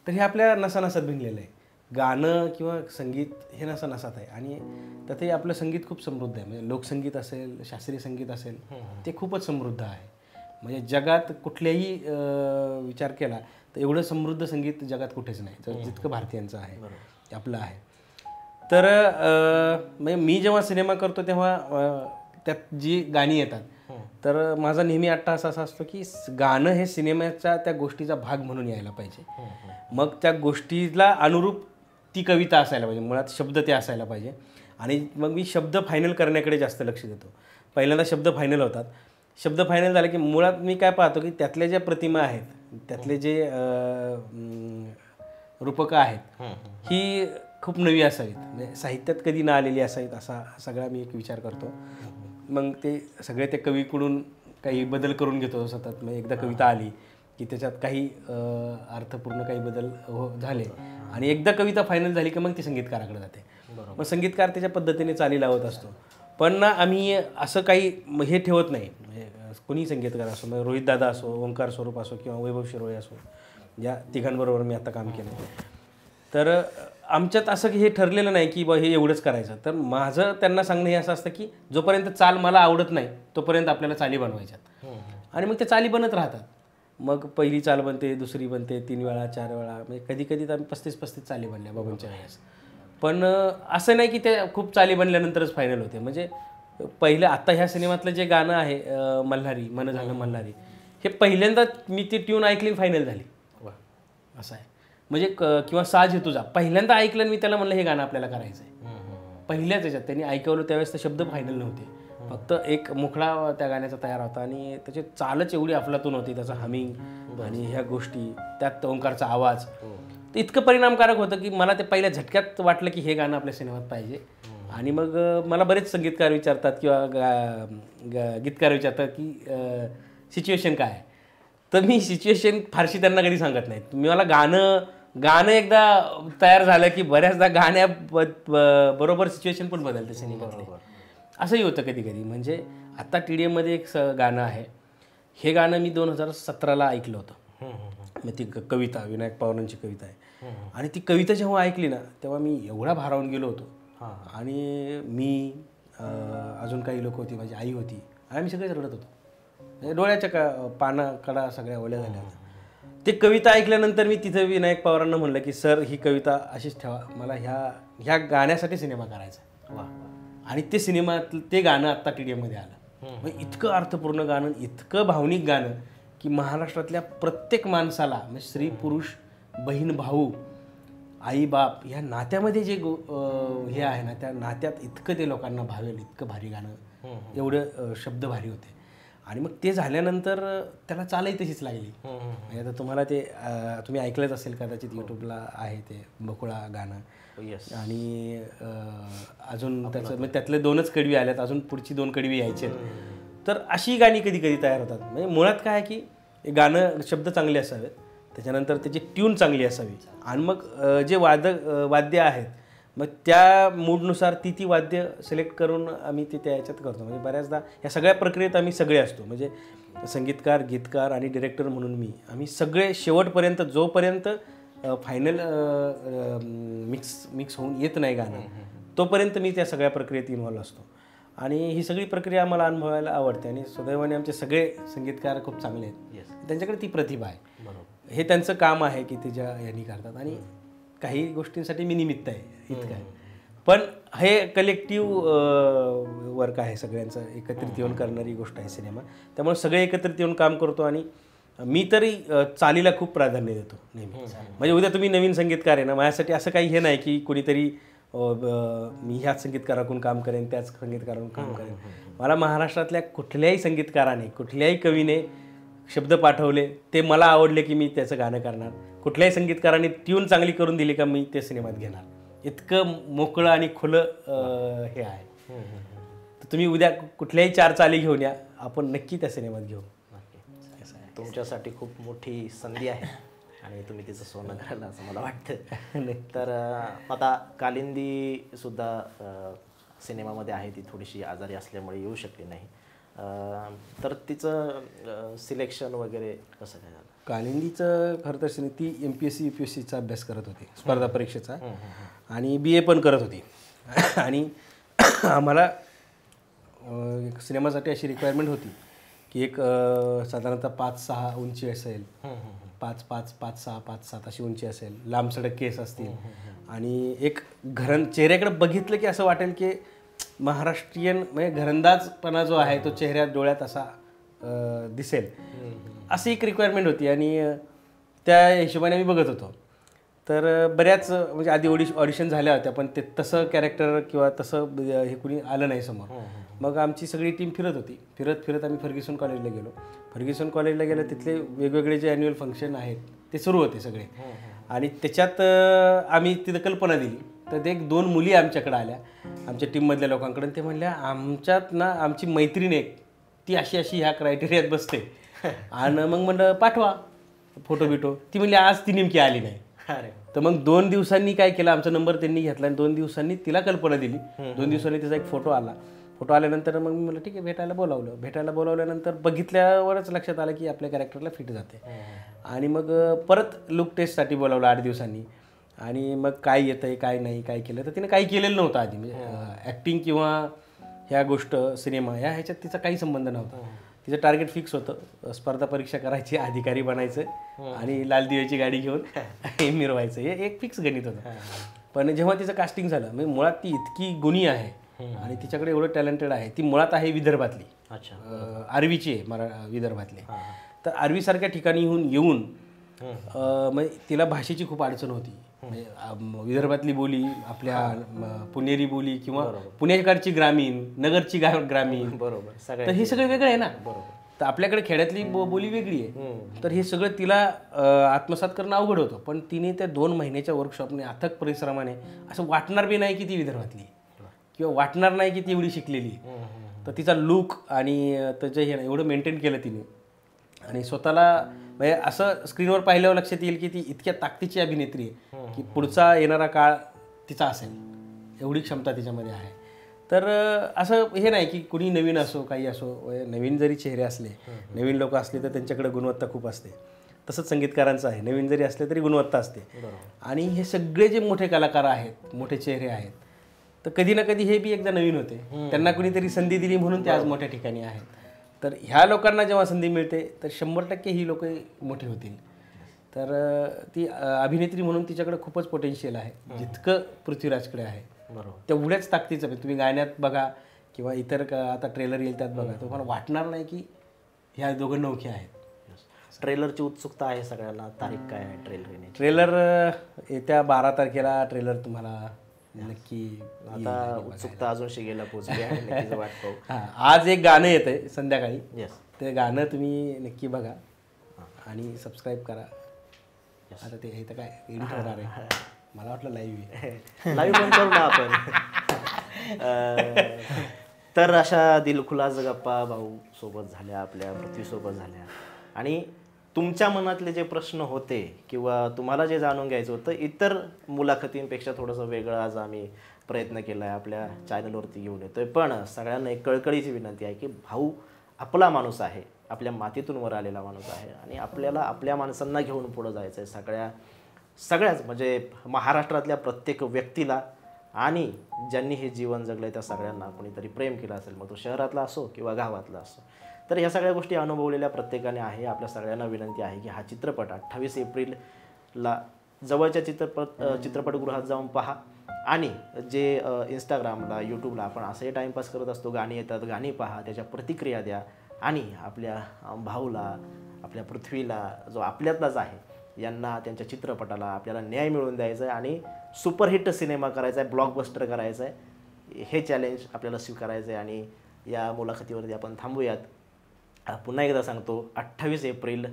तर हे आपल्या नसानसात भिनलेलं आहे. गाणं किंवा संगीत हे नसानसात आहे आणि त्यातही आपलं संगीत खूप समृद्ध आहे. म्हणजे लोकसंगीत असेल शास्त्रीय संगीत असेल ते खूपच समृद्ध आहे. म्हणजे जगात कुठल्याही विचार केला तर एवढं समृद्ध संगीत जगात कुठेच नाही तर जितकं भारतीयांचं आहे आपलं आहे. तर म्हणजे मी जेव्हा सिनेमा करतो तेव्हा त्यात जी गाणी येतात तर माझा नेहमी अट्टा असा असतो की गाणं हे सिनेमाचा त्या गोष्टीचा भाग म्हणून यायला पाहिजे. मग त्या गोष्टीला अनुरूप ती कविता असायला पाहिजे, मुळात शब्द ते असायला पाहिजे. आणि मग मी शब्द फायनल करण्याकडे जास्त लक्ष देतो. पहिल्यांदा शब्द फायनल होतात. शब्द फायनल झाले की मुळात मी काय पाहतो की त्यातल्या ज्या प्रतिमा आहेत त्यातले जे रूपकं आहेत ही खूप नवी असावीत, म्हणजे साहित्यात कधी ना आलेली असावीत असा सगळा मी एक विचार करतो. मग ते सगळे त्या कवीकडून काही बदल करून घेतो सतत. म्हणजे एकदा कविता आली की त्याच्यात काही अर्थपूर्ण काही बदल झाले आणि एकदा कविता फायनल झाली की मग ती संगीतकाराकडे जाते. मग संगीतकार त्याच्या पद्धतीने चाली लावत असतो. पण आम्ही असं काही हे ठेवत नाही. कोणी संगीतकार असो, म्हणजे रोहित दादा असो, ओमकार स्वरूप असो किंवा वैभव शिरोई असो, या तिघांबरोबर मी आता काम केलं. तर आमच्यात असं हे ठरलेलं नाही की बा हे एवढंच करायचं. तर माझं त्यांना सांगणं हे असं असतं की जोपर्यंत चाल मला आवडत नाही तोपर्यंत आपल्याला चाली बनवायच्यात. आणि मग ते चाली बनत राहतात. मग पहिली चाल बनते, दुसरी बनते, 3 वेळा 4 वेळा, म्हणजे कधी आम्ही 35-35 चाली बनल्या बाबांच्या वेळेस. पण असं नाही की ते खूप चाली बनल्यानंतरच फायनल होते. म्हणजे पहिलं आत्ता ह्या सिनेमातलं जे गाणं आहे मल्हारी, मन झालं मल्हारी, हे पहिल्यांदा मी ती ट्यून ऐकली फायनल झाली असं आहे. म्हणजे किंवा साज हे तुझा पहिल्यांदा ऐकलं आणि मी त्याला म्हणलं हे गाणं आपल्याला करायचं आहे. पहिल्याच ह्याच्यात त्यांनी ऐकवलं त्यावेळेस तर शब्द फायनल नव्हते, फक्त एक मुखडा त्या गाण्याचा तयार होता आणि त्याची चालच एवढी अफलातून होती. त्याचं हमिंग आणि ह्या गोष्टी, त्यात ओंकारचा आवाज इतकं परिणामकारक होतं की मला ते पहिल्या झटक्यात वाटलं की हे गाणं आपल्या सिनेमात पाहिजे. आणि मग मला बरेच संगीतकार विचारतात किंवा गीतकार विचारतात की सिच्युएशन काय आहे. तर मी सिच्युएशन फारशी त्यांना कधी सांगत नाही. मी मला गाणं एकदा तयार झालं की बऱ्याचदा गाण्या बरोबर सिच्युएशन पण बदलते सिनेमात. असंही होतं कधी कधी. म्हणजे आत्ता टीडीएममध्ये एक गाणं आहे, हे गाणं मी 2017ला ऐकलं होतं. मग ती कविता विनायक पवारांची कविता आहे आणि ती कविता जेव्हा ऐकली ना तेव्हा मी एवढा भारावून गेलो होतो. आणि मी अजून काही लोक होती, माझी आई होती, आम्ही सगळेच रडत होतो. डोळ्याच्या पानाकडा सगळ्या ओल्या झाल्या. ते कविता ऐकल्यानंतर मी तिथे विनायक पवारांना म्हणलं की सर ही कविता अशीच ठेवा, मला ह्या गाण्यासाठी सिनेमा करायचा. आणि ते सिनेमात ते गाणं आत्ता टीडीएममध्ये आलं. इतकं अर्थपूर्ण गाणं, इतकं भावनिक गाणं की महाराष्ट्रातल्या प्रत्येक माणसाला, म्हणजे स्त्री पुरुष बहीण भाऊ आई बाप ह्या नात्यामध्ये जे हे आहे ना त्या नात्यात इतकं ते लोकांना भावेल इतकं भारी गाणं, एवढं शब्द भारी होते. आणि मग ते झाल्यानंतर त्याला चालही तशीच लागली. म्हणजे आता तुम्हाला ते तुम्ही ऐकलंच असेल कदाचित, यूट्यूबला आहे ते बकुळा गाणं. आणि अजून त्याचं त्यातले 2च कडवी आल्यात, अजून पुढची 2 कडवी यायचे. तर अशी गाणी कधी कधी तयार होतात. म्हणजे मुळात काय आहे की गाणं शब्द चांगले असावेत, त्याच्यानंतर त्याची ट्यून चांगली असावी आणि मग जे वाद्य आहेत मग त्या मूडनुसार ती वाद्य सिलेक्ट करून आम्ही ते त्या ह्याच्यात करतो. म्हणजे बऱ्याचदा ह्या सगळ्या प्रक्रियेत आम्ही सगळे असतो. म्हणजे संगीतकार, गीतकार आणि डिरेक्टर म्हणून आम्ही सगळे शेवटपर्यंत, जोपर्यंत फायनल मिक्स होऊन येत नाही गाणं तोपर्यंत मी त्या सगळ्या प्रक्रियेत इन्व्हॉल्व असतो. आणि ही सगळी प्रक्रिया आम्हाला अनुभवायला आवडते. आणि सुदैवाने आमचे सगळे संगीतकार खूप चांगले आहेत, त्यांच्याकडे ती प्रतिभा आहे, हे त्यांचं काम आहे की ते ज्या यांनी करतात. आणि काही गोष्टींसाठी मी निमित्त आहे इतकं आहे. पण हे कलेक्टिव्ह वर्क आहे, सगळ्यांचं एकत्रित येऊन करणारी गोष्ट आहे सिनेमा. त्यामुळे सगळे एकत्रित येऊन काम करतो. आणि मी तरी चालीला खूप प्राधान्य देतो नेहमी. म्हणजे उद्या तुम्ही नवीन संगीतकार आहे ना, माझ्यासाठी असं काही हे नाही की कोणीतरी मी ह्याच संगीतकाराकडून काम करेन त्याच संगीतकाराकडून काम करेन. मला महाराष्ट्रातल्या कुठल्याही संगीतकाराने कुठल्याही कवीने शब्द पाठवले ते मला आवडले की मी त्याचं गाणं करणार. कुठल्याही संगीतकाराने ट्यून चांगली करून दिली का मी ते सिनेमात घेणार. इतकं मोकळं आणि खुलं हे आहे. तर तुम्ही उद्या कुठल्याही 4 चाली घेऊन या, आपण नक्की त्या सिनेमात घेऊ. तुमच्यासाठी खूप मोठी संधी आहे आणि तुम्ही तिचं सोनं करायला असं मला वाटतं. तर आता कालिंदी सुद्धा सिनेमामध्ये आहे ती थोडीशी आजारी असल्यामुळे येऊ शकली नाही, तर तिचं सिलेक्शन वगैरे कसं काय झालं? कालिंदीचं खरं तर ती एमपीएससी यूपीएससीचा अभ्यास करत होती, स्पर्धा परीक्षेचा, आणि बीए पण करत होती. आणि आम्हाला सिनेमासाठी अशी रिक्वायरमेंट होती की एक साधारणतः 5-6 उंची असेल, 5-5, 5-6, 5-7 अशी उंची असेल, लांबसडक केस असतील, आणि एक घरं चेहऱ्याकडे बघितलं की असं वाटेल की महाराष्ट्रीयन म्हणजे घरंदाजपणा जो आहे तो चेहऱ्यात डोळ्यात असा दिसेल, अशी एक रिक्वायरमेंट होती. आणि त्या हिशोबाने आम्ही बघत होतो. तर बऱ्याच म्हणजे आधी ऑडिशन झाल्या होत्या, पण ते तसं कॅरेक्टर किंवा तसं हे कुणी आलं नाही समोर. मग आमची सगळी टीम फिरत होती, फिरत आम्ही फर्ग्युसन कॉलेजला गेलो. फर्ग्युसन कॉलेजला गेलं, तिथले वेगवेगळे जे ॲन्युअल फंक्शन आहेत ते सुरू होते सगळे, आणि त्याच्यात आम्ही तिथं कल्पना दिली. तर एक दोन मुली आमच्याकडे आल्या, आमच्या टीममधल्या लोकांकडून. ते म्हणल्या आमच्यात ना आमची मैत्रीण एक ती अशी अशी ह्या क्रायटेरियात बसते, आणि मग म्हणलं पाठवा फोटो बिटो. ती म्हणली आज ती नेमकी आली नाही. अरे तर मग 2 दिवसांनी काय केलं, आमचा नंबर त्यांनी घेतला आणि 2 दिवसांनी तिला कल्पना दिली. 2 दिवसांनी तिचा एक फोटो आला. फोटो आल्यानंतर मग मी म्हटलं ठीक आहे, भेटायला बोलावलं. भेटायला बोलावल्यानंतर बघितल्यावरच लक्षात आलं की आपल्या कॅरेक्टरला फिट जाते. आणि मग परत लुक टेस्टसाठी बोलावलं 8 दिवसांनी. आणि मग काय येतं आहे काय नाही काय केलं, तर तिने काही केलेलं नव्हतं आधी, म्हणजे ॲक्टिंग किंवा ह्या गोष्ट सिनेमा ह्याच्यात तिचा काही संबंध नव्हता. तिचं टार्गेट फिक्स होतं, स्पर्धा परीक्षा करायची, अधिकारी बनायचं आणि लाल दिव्याची गाडी घेऊन हे मिरवायचं, हे एक फिक्स गणित होतं. पण जेव्हा तिचं कास्टिंग झालं, म्हणजे मुळात ती इतकी गुणी आहे आणि तिच्याकडे एवढं टॅलेंटेड आहे. ती मुळात आहे विदर्भातली, अच्छा आर्वीची आहे, विदर्भातली. तर आर्वीसारख्या ठिकाणीहून येऊन म्हणजे तिला भाषेची खूप अडचण होती. विदर्भातली बोली, आपल्या पुणेरी बोली किंवा पुणेकडची ग्रामीण, नगरची ग्रामीण, बरोबर, तर हे सगळं वेगळं आहे ना. बरोबर, तर आपल्याकडे खेड्यातली बोली वेगळी आहे. तर हे सगळं तिला आत्मसात करणं अवघड होतं. पण तिने त्या 2 महिन्याच्या वर्कशॉपने अथक परिश्रमाने, असं वाटणार बी नाही की ती विदर्भातली किंवा वाटणार नाही की ती एवढी शिकलेली. तर तिचा लुक आणि त्याचं हे एवढं मेंटेन केलं तिने. आणि स्वतःला म्हणजे असं स्क्रीनवर पाहिल्यावर लक्षात येईल की ती इतक्या ताकदीची अभिनेत्री आहे की पुढचा येणारा काळ तिचा असेल, एवढी क्षमता तिच्यामध्ये आहे. तर असं हे नाही की कुणी नवीन असो काही असो, नवीन जरी चेहरे असले, नवीन लोक असले तर त्यांच्याकडे गुणवत्ता खूप असते. तसंच संगीतकारांचं आहे, नवीन जरी असले तरी गुणवत्ता असते. आणि हे सगळे जे मोठे कलाकार आहेत, मोठे चेहरे आहेत, तर कधी ना कधी हे बी एकदा नवीन होते. त्यांना कुणीतरी संधी दिली म्हणून ते आज मोठ्या ठिकाणी आहेत. तर ह्या लोकांना जेव्हा संधी मिळते तर 100% ही लोक मोठे होतील. तर ती अभिनेत्री म्हणून तिच्याकडे खूपच पोटेन्शियल आहे, जितकं पृथ्वीराजकडे आहे. बरोबर, तेवढ्याच ताकदीचं. तुम्ही गाण्यात बघा किंवा इतर आता ट्रेलर येईल त्यात बघा, तुम्हाला वाटणार नाही की ह्या दोघं नवखे आहेत. ट्रेलरची उत्सुकता आहे सगळ्यांना. तारीख काय आहे ट्रेलर? ट्रेलर येत्या 12 तारखेला ट्रेलर तुम्हाला नक्की. आता उत्सुकता अजून शिगेला पोहोचली आहे, वाट पाहू. आज एक गाणं येतंय संध्याकाळी, ते गाणं तुम्ही नक्की बघा आणि सबस्क्राईब करा. आता ते इथं काय एडिट होणार आहे, मला वाटलं लाईव्ह पण करू ना आपण. तर अशा दिलखुलास गप्पा भाऊ सोबत झाल्या आपल्या, पृथ्वीसोबत झाल्या. आणि तुमच्या मनातले जे प्रश्न होते किंवा तुम्हाला जे जाणून घ्यायचं होतं, इतर मुलाखतींपेक्षा थोडंसं वेगळं आज आम्ही प्रयत्न केला आहे, आपल्या चॅनलवरती घेऊन येतोय. पण सगळ्यांना एक कळकळीची विनंती आहे की भाऊ आपला माणूस आहे, आपल्या मातीतून वर आलेला माणूस आहे, आणि आपल्याला आपल्या माणसांना घेऊन पुढं जायचं आहे. सगळ्याच म्हणजे महाराष्ट्रातल्या प्रत्येक व्यक्तीला आणि ज्यांनी हे जीवन जगलं आहे त्या सगळ्यांना कोणीतरी प्रेम केलं असेल, मग तो शहरातला असो किंवा गावातला असो. तर ह्या सगळ्या गोष्टी अनुभवलेल्या प्रत्येकाने आहे. आपल्या सगळ्यांना विनंती आहे की हा चित्रपट 28 एप्रिलला जवळच्या चित्रपटगृहात जाऊन पहा. आणि जे इंस्टाग्रामला, यूट्यूबला आपण असे टाईमपास करत असतो, गाणी येतात, गाणी पहा, त्याच्या प्रतिक्रिया द्या. आणि आपल्या भाऊला, आपल्या पृथ्वीला, जो आपल्यातलाच आहे, यांना त्यांच्या चित्रपटाला आपल्याला न्याय मिळवून द्यायचा आहे आणि सुपरहिट सिनेमा करायचा आहे, ब्लॉकबस्टर करायचा आहे. हे चॅलेंज आपल्याला स्वीकारायचं आहे. आणि या मुलाखतीवरती आपण थांबूयात. पुन्हा एकदा सांगतो, 28 एप्रिल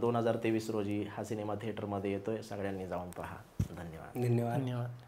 2023 रोजी हा सिनेमा थिएटरमध्ये येतोय. सगळ्यांनी जाऊन पहा. धन्यवाद.